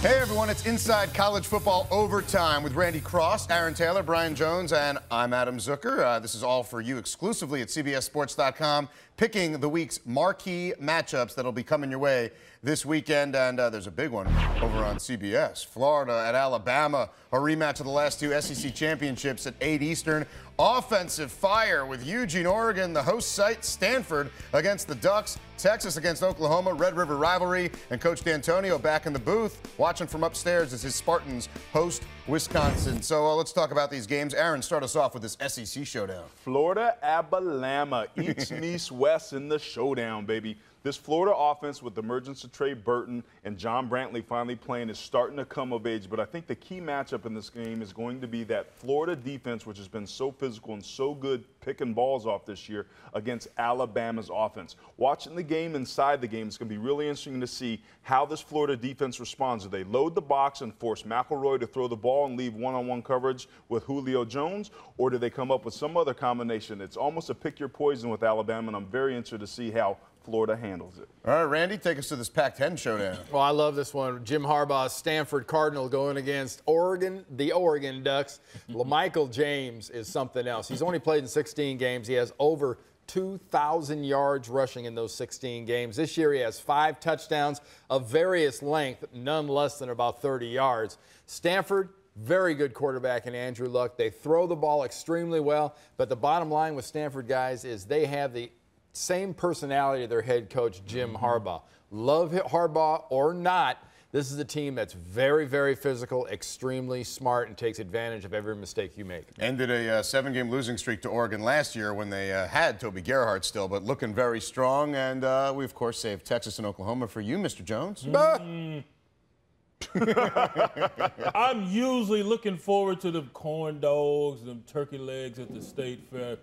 Hey everyone, it's Inside College Football Overtime with Randy Cross, Aaron Taylor, Brian Jones, and I'm Adam Zucker. This is all for you exclusively at CBSSports.com, picking the week's marquee matchups that'll be coming your way this weekend. And there's a big one over on CBS. Florida at Alabama, a rematch of the last two SEC championships at 8 Eastern. Offensive fire with Eugene, Oregon, the host site, Stanford against the Ducks, Texas against Oklahoma, Red River rivalry, and Coach D'Antonio back in the booth watching from upstairs as his Spartans host Wisconsin. So let's talk about these games. Aaron, start us off with this SEC showdown. Florida, Alabama, East meets West in the showdown, baby. This Florida offense with the emergence of Trey Burton and John Brantley finally playing is starting to come of age, but I think the key matchup in this game is going to be that Florida defense, which has been so physical and so good picking balls off this year, against Alabama's offense. Watching the game inside the game, it's going to be really interesting to see how this Florida defense responds. Do they load the box and force McElroy to throw the ball and leave one-on-one coverage with Julio Jones, or do they come up with some other combination? It's almost a pick your poison with Alabama, and I'm very interested to see how Florida handles it. All right, Randy, take us to this Pac-10 showdown. Well, I love this one. Jim Harbaugh, Stanford Cardinal, going against Oregon, the Oregon Ducks. LaMichael James is something else. He's only played in 16 games. He has over 2,000 yards rushing in those 16 games. This year he has 5 touchdowns of various length, none less than about 30 yards. Stanford, very good quarterback in Andrew Luck. They throw the ball extremely well, but the bottom line with Stanford, guys, is they have the same personality of their head coach, Jim Harbaugh. Love Harbaugh or not, this is a team that's very, very physical, extremely smart, and takes advantage of every mistake you make. Ended a 7-game losing streak to Oregon last year when they had Toby Gerhardt still, but looking very strong. And we, of course, saved Texas and Oklahoma for you, Mr. Jones. I'm usually looking forward to them corn dogs, them turkey legs at the state fair.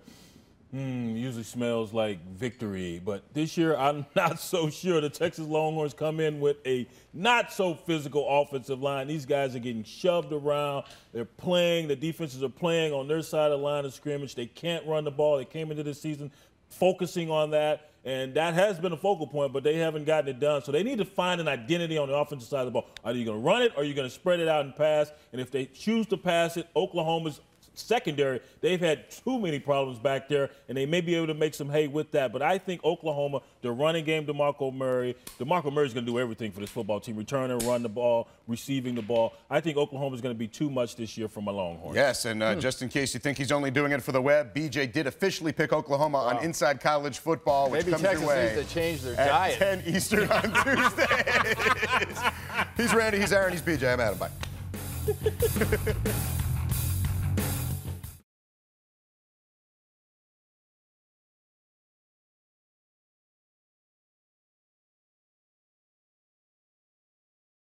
Usually smells like victory, but this year I'm not so sure. The Texas Longhorns come in with a not-so-physical offensive line. These guys are getting shoved around. They're playing. The defenses are playing on their side of the line of scrimmage. They can't run the ball. They came into this season focusing on that, and that has been a focal point, but they haven't gotten it done. So they need to find an identity on the offensive side of the ball. Are you going to run it, or are you going to spread it out and pass? And if they choose to pass it, Oklahoma's secondary, they've had too many problems back there, and they may be able to make some hay with that. But I think Oklahoma, the running game, DeMarco Murray's going to do everything for this football team, returning, run the ball, receiving the ball. I think Oklahoma's going to be too much this year for my Longhorns. Yes, and just in case you think he's only doing it for the web, BJ did officially pick Oklahoma on Inside College Football, which comes your way. Maybe Texas needs to change their diet. 10 Eastern on Tuesdays. He's Randy, he's Aaron, he's BJ. I'm Adam. Bye.